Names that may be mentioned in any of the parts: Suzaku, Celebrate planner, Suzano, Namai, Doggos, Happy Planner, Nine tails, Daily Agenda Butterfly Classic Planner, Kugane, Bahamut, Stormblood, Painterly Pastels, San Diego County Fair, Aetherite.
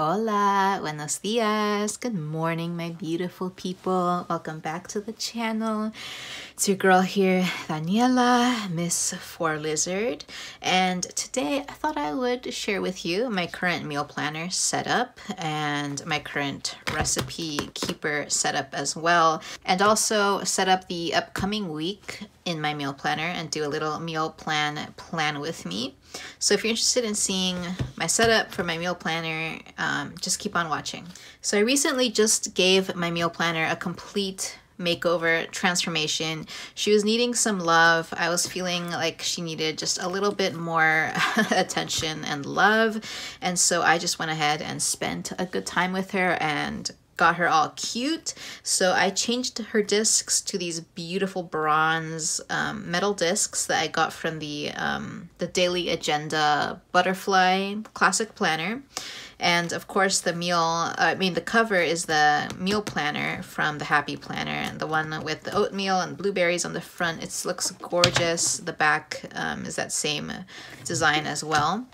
Hola, buenos dias. Good morning, my beautiful people. Welcome back to the channel. It's your girl here, Daniela, Miss Four Lizard. And today I thought I would share with you my current meal planner setup and my current recipe keeper setup as well. And also set up the upcoming week in my meal planner and do a little meal plan with me. So if you're interested in seeing my setup for my meal planner, just keep on watching. So I recently just gave my meal planner a complete makeover, transformation. She was needing some love. I was feeling like she needed just a little bit more attention and love. And so I just went ahead and spent a good time with her and got her all cute. So I changed her discs to these beautiful bronze metal discs that I got from the Daily Agenda Butterfly Classic Planner. And of course the the cover is the meal planner from the Happy Planner, and the one with the oatmeal and blueberries on the front. It looks gorgeous. The back is that same design as well.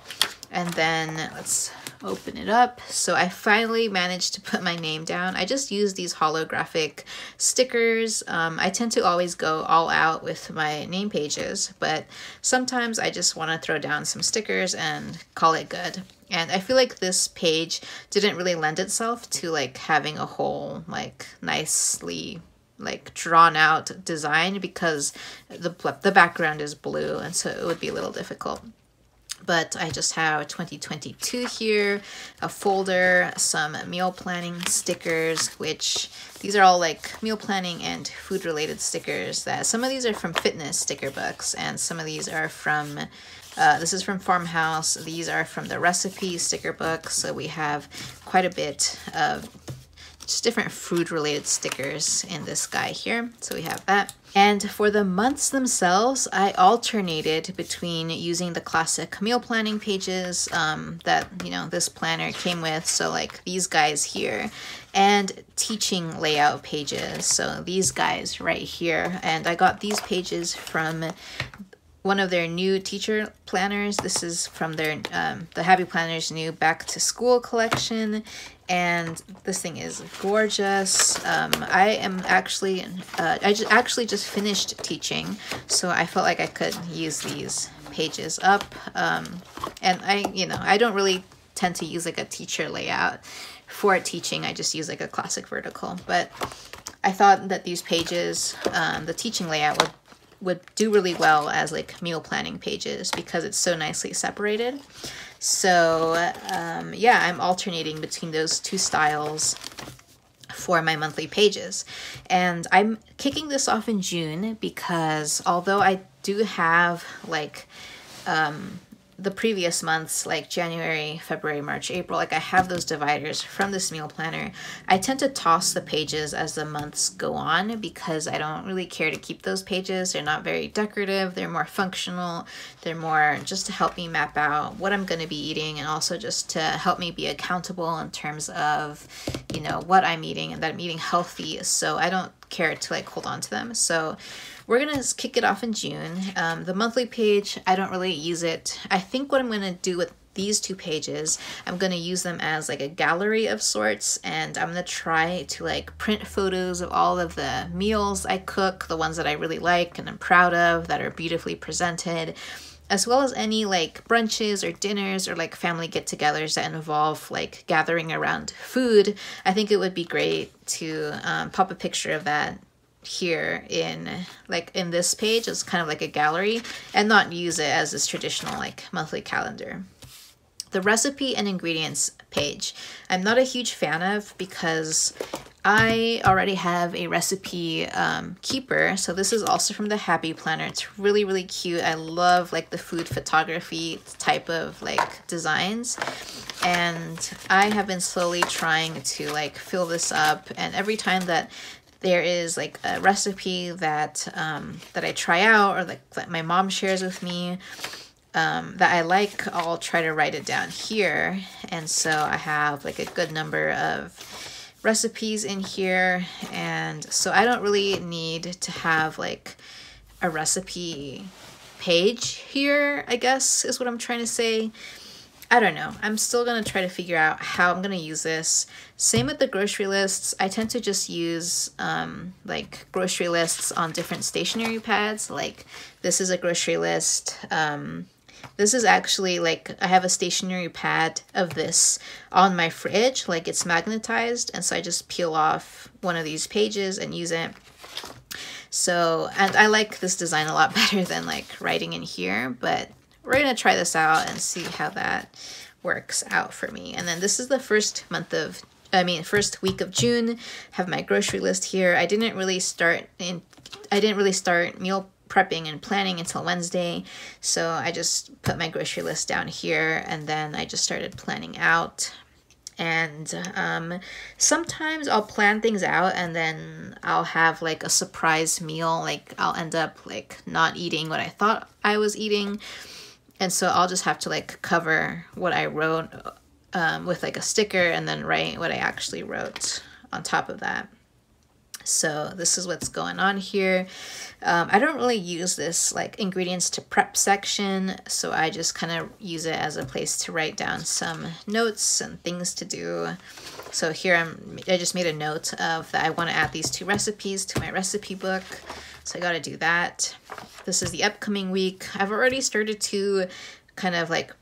And then let's open it up. So I finally managed to put my name down. I just use these holographic stickers. I tend to always go all out with my name pages, but sometimes I just want to throw down some stickers and call it good. And I feel like this page didn't really lend itself to like having a whole like nicely like drawn out design because the background is blue, and so it would be a little difficult. But I just have 2022 here, a folder, some meal planning stickers, which these are all like meal planning and food related stickers. That some of these are from fitness sticker books, and some of these are from this is from Farmhouse. These are from the recipe sticker book. So we have quite a bit of just different food related stickers in this guy here. So we have that. And for the months themselves, I alternated between using the classic meal planning pages that, you know, this planner came with, so like these guys here, and teaching layout pages, so these guys right here. And I got these pages from one of their new teacher planners. This is from their the Happy Planner's new back to school collection, and this thing is gorgeous. I am actually I actually just finished teaching, so I felt like I could use these pages up. And I don't really tend to use like a teacher layout for teaching. I just use like a classic vertical, but I thought that these pages, the teaching layout would do really well as like meal planning pages because it's so nicely separated. So yeah, I'm alternating between those two styles for my monthly pages. And I'm kicking this off in June because although I do have like the previous months, like January, February, March, April, like I have those dividers from this meal planner, I tend to toss the pages as the months go on because I don't really care to keep those pages. They're not very decorative. They're more functional. They're more just to help me map out what I'm going to be eating, and also just to help me be accountable in terms of, you know, what I'm eating and that I'm eating healthy. So I don't care to like hold on to them. So we're gonna kick it off in June. The monthly page, I don't really use it. I think what I'm gonna do with these two pages, I'm gonna use them as like a gallery of sorts, and I'm gonna try to like print photos of all of the meals I cook, the ones that I really like and I'm proud of that are beautifully presented, as well as any like brunches or dinners or like family get-togethers that involve like gathering around food. I think it would be great to pop a picture of that here in this page as kind of like a gallery, and not use it as this traditional like monthly calendar. The recipe and ingredients page, I'm not a huge fan of because I already have a recipe keeper. So this is also from the Happy Planner. It's really, really cute. I love like the food photography type of like designs. And I have been slowly trying to like fill this up. And every time that there is like a recipe that, that I try out, or like that my mom shares with me, that I like, I'll try to write it down here. And so I have like a good number of recipes in here, and so I don't really need to have like a recipe page here, I guess is what I'm trying to say. I don't know. I'm still going to try to figure out how I'm going to use this. Same with the grocery lists. I tend to just use like grocery lists on different stationery pads. Like this is a grocery list. This is actually like, I have a stationery pad of this on my fridge, like it's magnetized. And so I just peel off one of these pages and use it. So, and I like this design a lot better than like writing in here, but we're gonna try this out and see how that works out for me. And then this is the first week of June. Have my grocery list here. I didn't really start meal prepping and planning until Wednesday. So I just put my grocery list down here and then I just started planning out. And sometimes I'll plan things out and then I'll have like a surprise meal. Like I'll end up like not eating what I thought I was eating. And so I'll just have to like cover what I wrote with like a sticker and then write what I actually wrote on top of that. So this is what's going on here. I don't really use this like ingredients to prep section. So I just kind of use it as a place to write down some notes and things to do. So here I just made a note of that I want to add these two recipes to my recipe book. So I got to do that. This is the upcoming week. I've already started to kind of like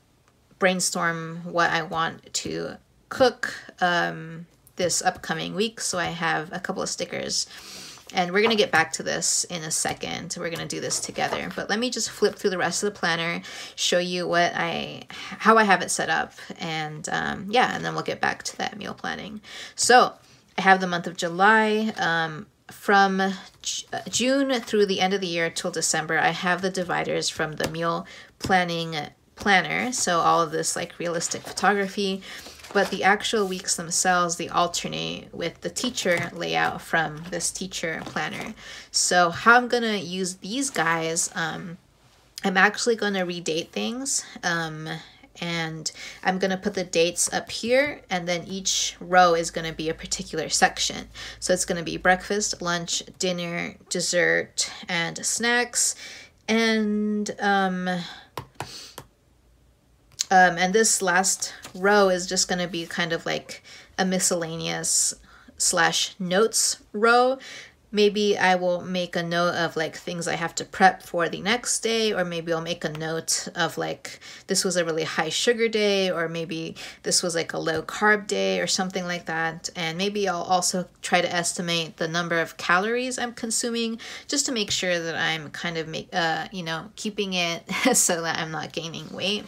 brainstorm what I want to cook this upcoming week. So I have a couple of stickers and we're gonna get back to this in a second. We're gonna do this together, but let me just flip through the rest of the planner, show you what how I have it set up, and yeah, and then we'll get back to that meal planning. So I have the month of July. From June through the end of the year till December, I have the dividers from the meal planning planner. So all of this like realistic photography, but the actual weeks themselves, they alternate with the teacher layout from this teacher planner. So how I'm gonna use these guys, I'm actually gonna redate things, and I'm gonna put the dates up here, and then each row is gonna be a particular section. So it's gonna be breakfast, lunch, dinner, dessert, and snacks, and this last row is just gonna be kind of like a miscellaneous / notes row. Maybe I will make a note of like things I have to prep for the next day, or maybe I'll make a note of like, this was a really high sugar day, or maybe this was like a low carb day or something like that. And maybe I'll also try to estimate the number of calories I'm consuming just to make sure that I'm kind of keeping it so that I'm not gaining weight.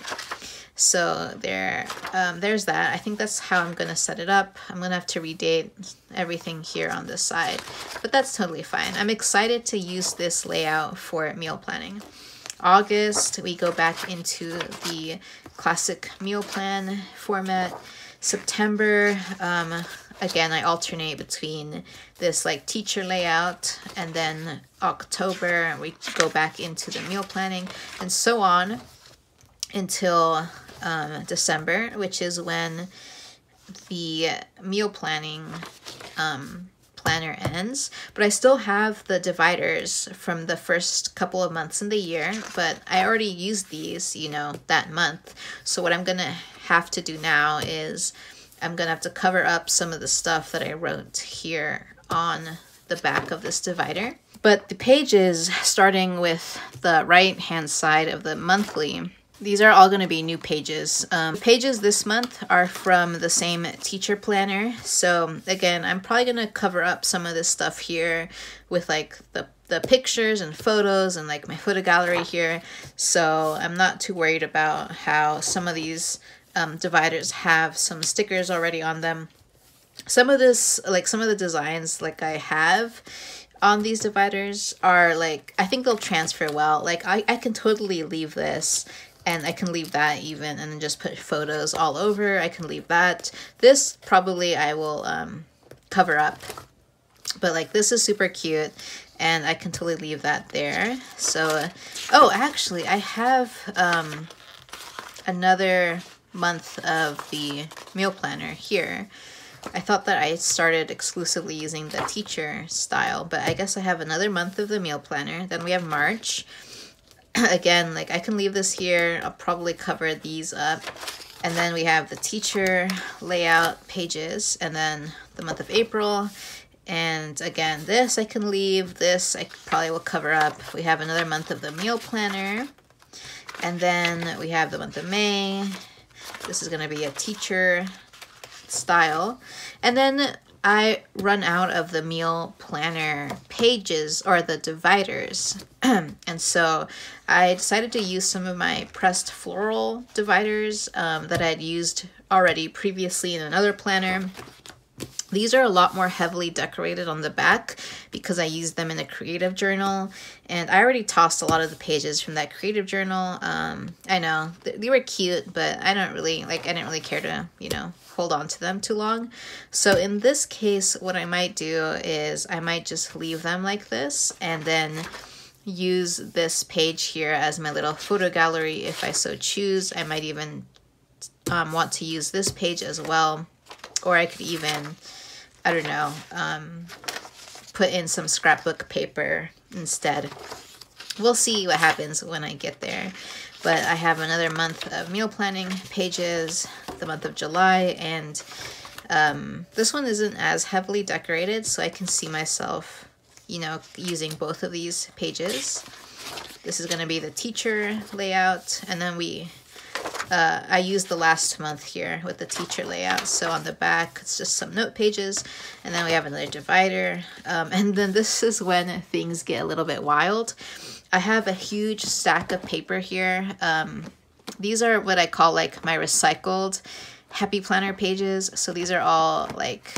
So there's that. I think that's how I'm gonna set it up. I'm gonna have to redate everything here on this side, but that's totally fine. I'm excited to use this layout for meal planning. August, we go back into the classic meal plan format. September, again, I alternate between this like teacher layout, and then October, we go back into the meal planning, and so on until December, which is when the meal planning planner ends. But I still have the dividers from the first couple of months in the year, but I already used these, you know, that month. So what I'm gonna have to do now is I'm gonna have to cover up some of the stuff that I wrote here on the back of this divider. But the pages, starting with the right hand side of the monthly, these are all going to be new pages. Pages this month are from the same teacher planner. So again, I'm probably going to cover up some of this stuff here with like the pictures and photos and like my photo gallery here. So I'm not too worried about how some of these dividers have some stickers already on them. Some of this, like some of the designs like I have on these dividers are like, I think they'll transfer well. Like I can totally leave this, and I can leave that even, and then just put photos all over. I can leave that. This probably I will cover up, but like this is super cute and I can totally leave that there. So, oh, actually I have another month of the meal planner here. I thought that I started exclusively using the teacher style, but I guess I have another month of the meal planner. Then we have March. Again, like I can leave this here. I'll probably cover these up. And then we have the teacher layout pages, and then the month of April. And again, this I can leave. This I probably will cover up. We have another month of the meal planner. And then we have the month of May. This is going to be a teacher style. And then I run out of the meal planner pages or the dividers. And so I decided to use some of my pressed floral dividers that I'd used already previously in another planner. These are a lot more heavily decorated on the back because I used them in a creative journal, and I already tossed a lot of the pages from that creative journal. I know they were cute, but I didn't really care to, you know, hold on to them too long. So in this case, what I might do is I might just leave them like this and then use this page here as my little photo gallery if I so choose. I might even want to use this page as well, or I could even, I don't know, put in some scrapbook paper instead. We'll see what happens when I get there. But I have another month of meal planning pages, the month of July, and this one isn't as heavily decorated, so I can see myself, you know, using both of these pages. This is gonna be the teacher layout, and then I used the last month here with the teacher layout. So on the back, it's just some note pages, and then we have another divider. And then this is when things get a little bit wild. I have a huge stack of paper here. These are what I call like my recycled Happy Planner pages. So these are all like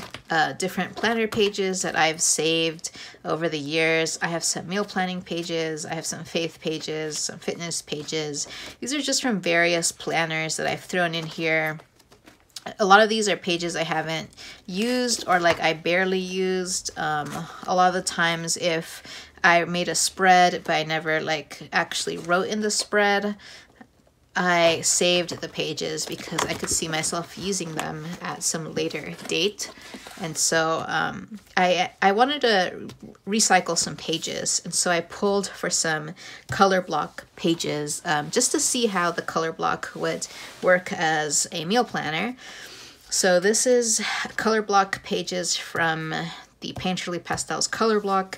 different planner pages that I've saved over the years. I have some meal planning pages, I have some faith pages, some fitness pages. These are just from various planners that I've thrown in here. A lot of these are pages I haven't used or like I barely used. A lot of the times if I made a spread but I never like actually wrote in the spread, I saved the pages because I could see myself using them at some later date. And so I wanted to recycle some pages. And so I pulled for some color block pages just to see how the color block would work as a meal planner. So this is color block pages from the Painterly Pastels color block.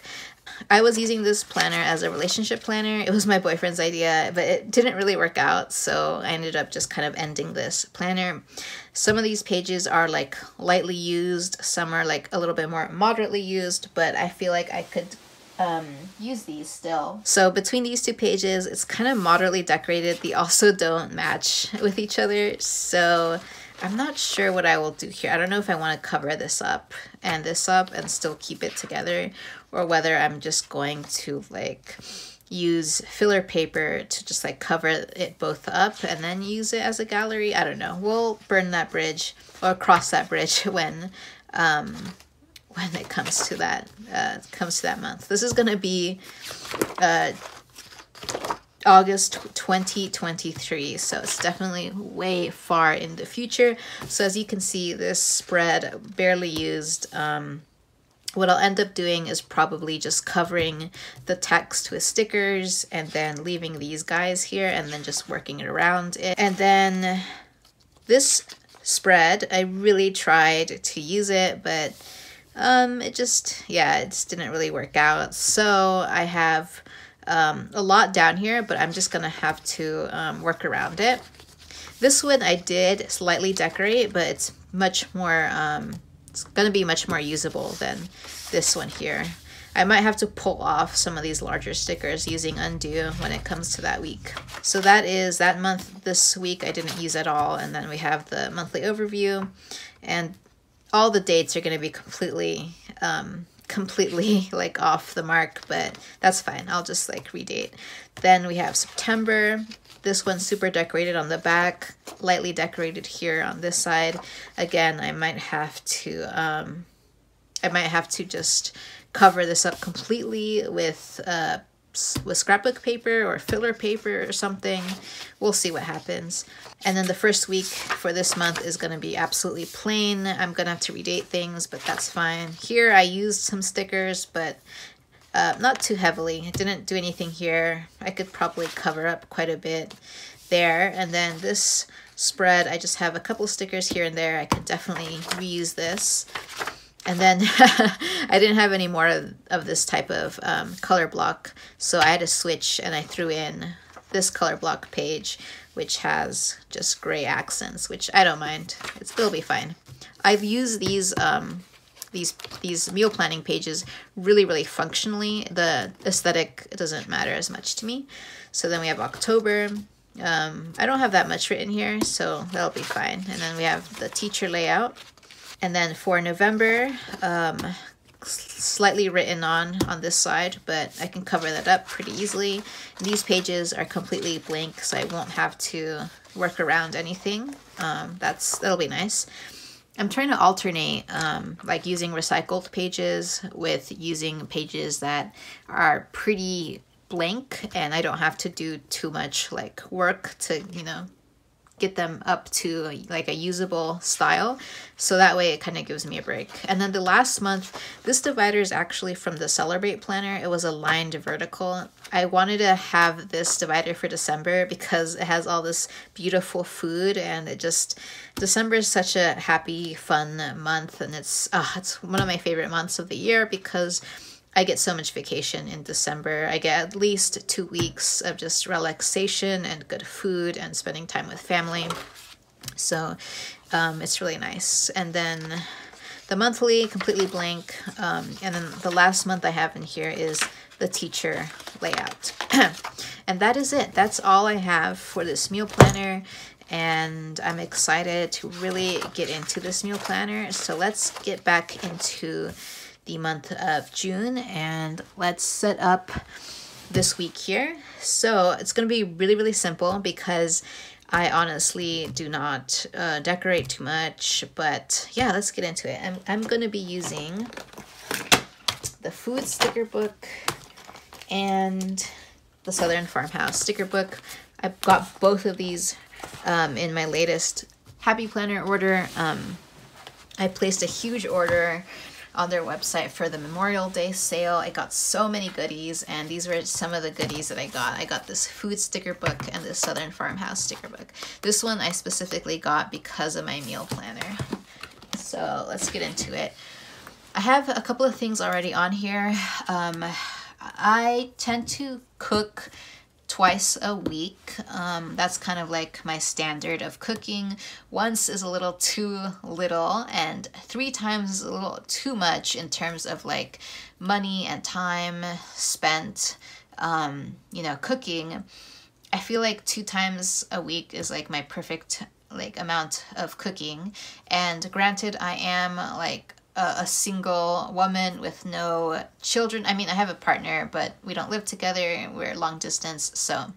I was using this planner as a relationship planner. It was my boyfriend's idea, but it didn't really work out, so I ended up just kind of ending this planner. Some of these pages are like lightly used, some are like a little bit more moderately used, but I feel like I could use these still. So between these two pages, it's kind of moderately decorated. They also don't match with each other, so I'm not sure what I will do here. I don't know if I want to cover this up and still keep it together, or whether I'm just going to like use filler paper to just like cover it both up and then use it as a gallery. I don't know. We'll burn that bridge or cross that bridge when it comes to that month. This is gonna be August 2023, so it's definitely way far in the future. So as you can see, this spread barely used. What I'll end up doing is probably just covering the text with stickers and then leaving these guys here and then just working it around it. And then this spread, I really tried to use it, but it just didn't really work out. So I have a lot down here, but I'm just gonna have to work around it. This one I did slightly decorate, but it's much more, it's gonna be much more usable than this one here. I might have to pull off some of these larger stickers using undo when it comes to that week. So that is that month. This week I didn't use at all, and then we have the monthly overview, and all the dates are gonna be completely like off the mark, but that's fine. I'll just like redate. Then we have September. This one's super decorated on the back, lightly decorated here on this side. Again, I might have to just cover this up completely with scrapbook paper or filler paper or something. We'll see what happens. And then the first week for this month is going to be absolutely plain. I'm going to have to redate things, but that's fine. Here I used some stickers, but not too heavily. I didn't do anything here. I could probably cover up quite a bit there. And then this spread. I just have a couple stickers here and there. I could definitely reuse this. And then I didn't have any more of this type of color block, so I had to switch and I threw in this color block page, which has just gray accents, which I don't mind. It'll be fine. I've used these meal planning pages really functionally. The aesthetic doesn't matter as much to me. So then we have October. I don't have that much written here, so that'll be fine. And then we have the teacher layout. And then for November, slightly written on this side, but I can cover that up pretty easily. These pages are completely blank, so I won't have to work around anything. That'll be nice. I'm trying to alternate like using recycled pages with using pages that are pretty blank and I don't have to do too much like work to, you know, get them up to like a usable style. So that way it kind of gives me a break. And then the last month, this divider is actually from the Celebrate planner. It was aligned vertical. I wanted to have this divider for December because it has all this beautiful food, and it just, December is such a happy, fun month, and it's one of my favorite months of the year because I get so much vacation in December. I get at least 2 weeks of just relaxation and good food and spending time with family. So it's really nice. And then the monthly, completely blank. And then the last month I have in here is the teacher layout. And that is it. That's all I have for this meal planner. And I'm excited to really get into this meal planner. So let's get back into the month of June, and let's set up this week here. So it's going to be really simple because I honestly do not decorate too much, but yeah, let's get into it. I'm going to be using the food sticker book and the Southern Farmhouse sticker book. I've got both of these in my latest Happy Planner order. I placed a huge order on their website for the Memorial Day sale. I got so many goodies, and these were some of the goodies that I got. I got this food sticker book and this Southern Farmhouse sticker book. This one I specifically got because of my meal planner. So let's get into it. I have a couple of things already on here. I tend to cook twice a week. That's kind of like my standard of cooking. Once is a little too little, and 3 times is a little too much in terms of like money and time spent, you know, cooking. I feel like 2 times a week is like my perfect like amount of cooking. And granted, I am like a single woman with no children. I mean, I have a partner, but we don't live together. We're long distance, so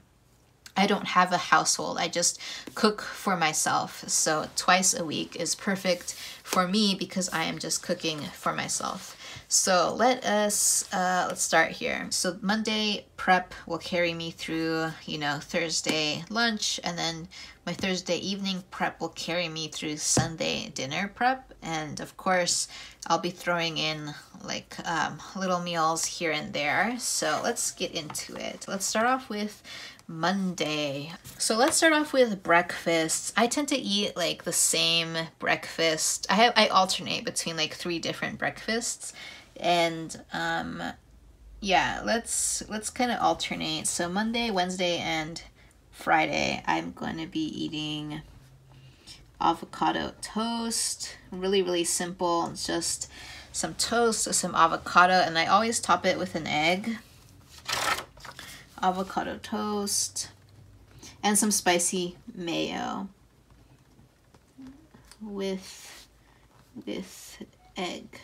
I don't have a household. I just cook for myself. So twice a week is perfect for me because I am just cooking for myself. So let's start here. So Monday prep will carry me through, you know, Thursday lunch, and then my Thursday evening prep will carry me through Sunday dinner prep. And of course, I'll be throwing in like little meals here and there. So let's get into it. Let's start off with Monday. So let's start off with breakfasts. I tend to eat like the same breakfast. I alternate between like 3 different breakfasts, and yeah, let's kind of alternate. So Monday, Wednesday, and Friday, I'm going to be eating avocado toast. Really simple. It's just some toast, some avocado, and I always top it with an egg. Avocado toast and some spicy mayo with egg.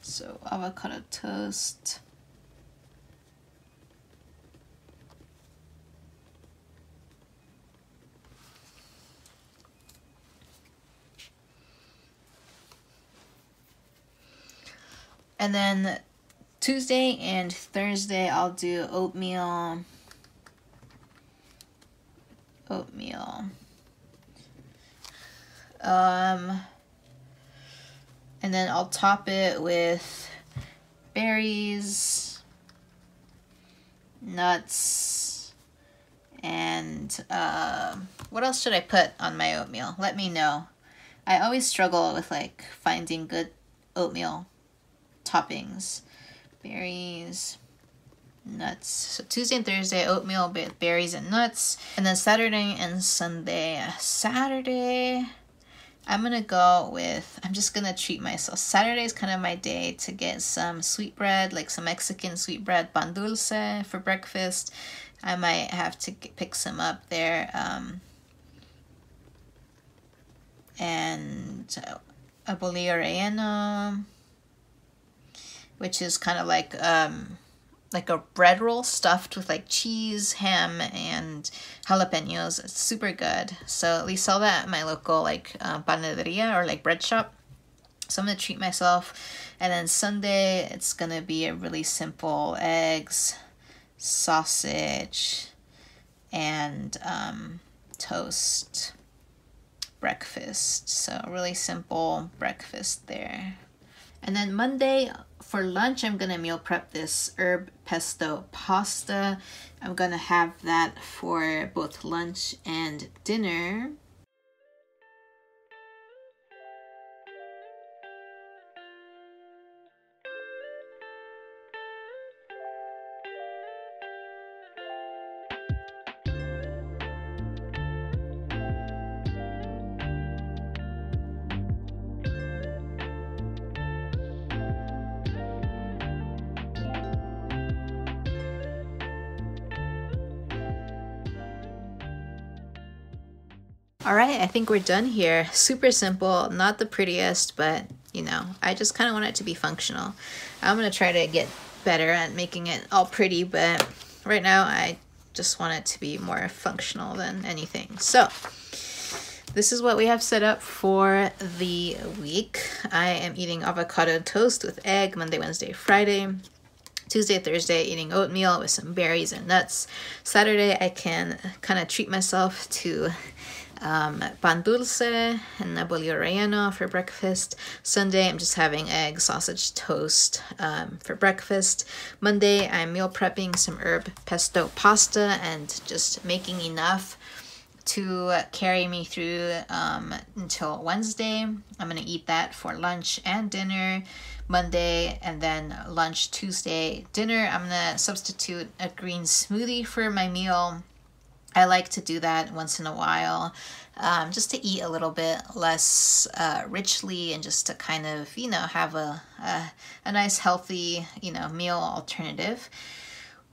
So avocado toast. And then Tuesday and Thursday, I'll do oatmeal. And then I'll top it with berries nuts, and what else should I put on my oatmeal? Let me know. I always struggle with like finding good oatmeal toppings. Berries, nuts. So Tuesday and Thursday, oatmeal with berries and nuts. And then Saturday and Sunday. Saturday, I'm gonna go with, I'm just gonna treat myself. Saturday is kind of my day to get some sweet bread, like some Mexican sweet bread, pan dulce, for breakfast. I might have to pick some up there. And a bolillo relleno, which is kind of like a bread roll stuffed with like cheese, ham, and jalapenos. It's super good. So at least saw that at my local like panaderia or like bread shop. So I'm gonna treat myself. And then Sunday, it's gonna be a really simple eggs, sausage, and toast breakfast. So really simple breakfast there. And then Monday, for lunch, I'm gonna meal prep this herb pesto pasta. I'm gonna have that for both lunch and dinner. All right, I think we're done here. Super simple, not the prettiest, but you know, I just kind of want it to be functional. I'm gonna try to get better at making it all pretty, but right now I just want it to be more functional than anything. So this is what we have set up for the week. I am eating avocado toast with egg Monday, Wednesday, Friday. Tuesday, Thursday, eating oatmeal with some berries and nuts. Saturday, I can kind of treat myself to pan dulce and a bolillo relleno for breakfast. Sunday, I'm just having egg, sausage, toast for breakfast. Monday, I'm meal prepping some herb pesto pasta and just making enough to carry me through until Wednesday. I'm gonna eat that for lunch and dinner Monday, and then lunch Tuesday. Dinner, I'm gonna substitute a green smoothie for my meal. I like to do that once in a while, just to eat a little bit less richly and just to kind of, you know, have a nice healthy, you know, meal alternative.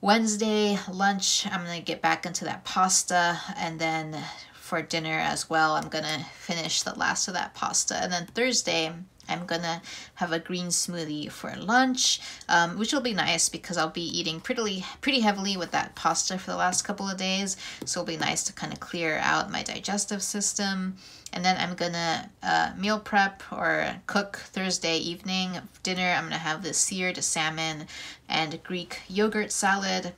Wednesday lunch, I'm gonna get back into that pasta, and then for dinner as well, I'm gonna finish the last of that pasta. And then Thursday, I'm gonna have a green smoothie for lunch, which will be nice because I'll be eating pretty heavily with that pasta for the last couple of days. So it'll be nice to kind of clear out my digestive system. And then I'm gonna meal prep or cook Thursday evening dinner. I'm gonna have this seared salmon and Greek yogurt salad.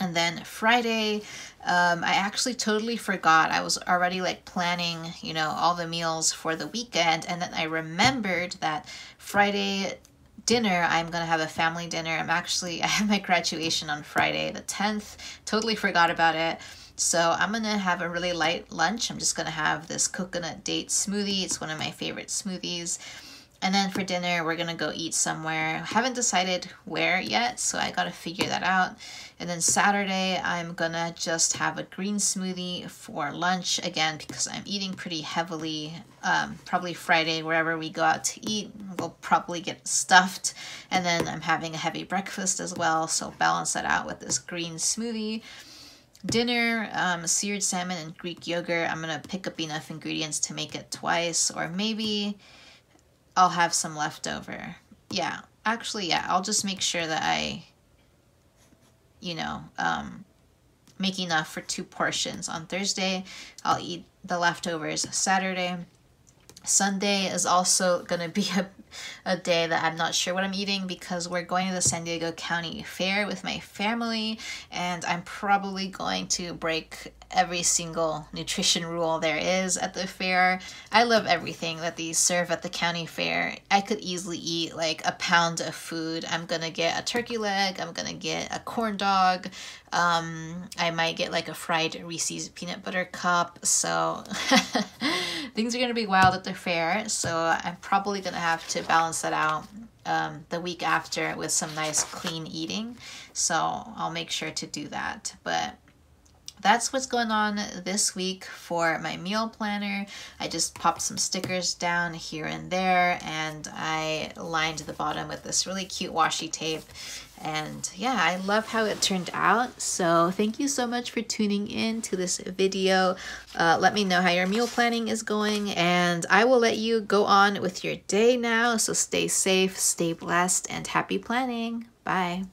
And then Friday, I actually totally forgot. I was already like planning, you know, all the meals for the weekend. And then I remembered that Friday dinner, I'm gonna have a family dinner. I have my graduation on Friday the 10th. Totally forgot about it. So I'm gonna have a really light lunch. I'm just gonna have this coconut date smoothie. It's one of my favorite smoothies. And then for dinner, we're gonna go eat somewhere. I haven't decided where yet, so I gotta figure that out. And then Saturday, I'm gonna just have a green smoothie for lunch again because I'm eating pretty heavily. Probably Friday, wherever we go out to eat, we'll probably get stuffed. And then I'm having a heavy breakfast as well, so balance that out with this green smoothie. Dinner, seared salmon and Greek yogurt. I'm gonna pick up enough ingredients to make it twice, or maybe I'll have some leftover. Yeah, actually, yeah, I'll just make sure that I, you know, make enough for two portions. On Thursday, I'll eat the leftovers Saturday. Sunday is also going to be a day that I'm not sure what I'm eating because we're going to the San Diego County Fair with my family, and I'm probably going to break every single nutrition rule there is at the fair. I love everything that they serve at the county fair. I could easily eat like a pound of food. I'm gonna get a turkey leg, I'm gonna get a corn dog, I might get like a fried Reese's peanut butter cup, so things are gonna be wild at the fair, so I'm probably gonna have to balance that out the week after with some nice clean eating, so I'll make sure to do that. But that's what's going on this week for my meal planner. I just popped some stickers down here and there, and I lined the bottom with this really cute washi tape. And yeah, I love how it turned out. So thank you so much for tuning in to this video. Let me know how your meal planning is going, and I will let you go on with your day now. So stay safe, stay blessed, and happy planning. Bye.